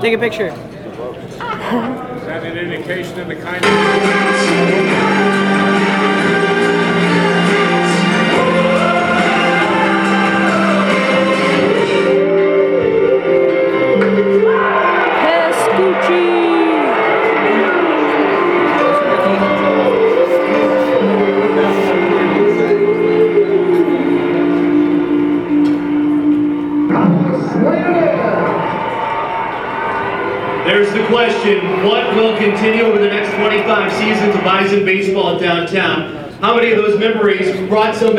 Take a picture. Is that an indication of the kind of... There's the question, what will continue over the next 25 seasons of Bison baseball downtown? How many of those memories brought some back?